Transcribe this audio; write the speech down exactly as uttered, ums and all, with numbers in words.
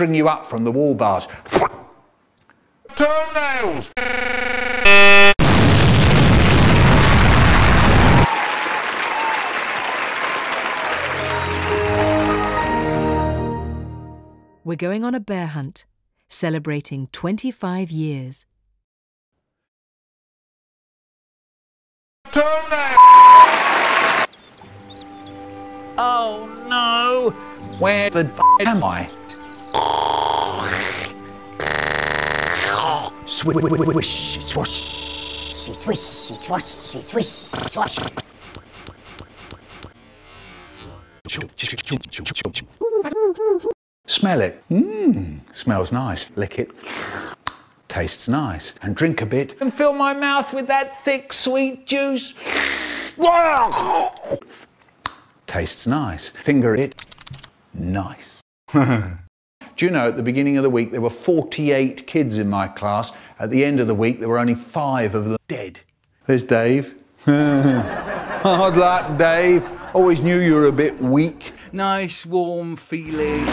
string you up from the wall bars. Toenails! We're going on a bear hunt, celebrating twenty-five years. Oh no! Where the f am I? Swish, swish, swish, swish, swish, swish. Smell it. Mmm, smells nice. Lick it. Tastes nice. And drink a bit. And fill my mouth with that thick, sweet juice. Tastes nice. Finger it. Nice. Do you know, at the beginning of the week, there were forty-eight kids in my class. At the end of the week, there were only five of them dead. There's Dave. Hard luck, Dave. Always knew you were a bit weak. Nice, warm feeling.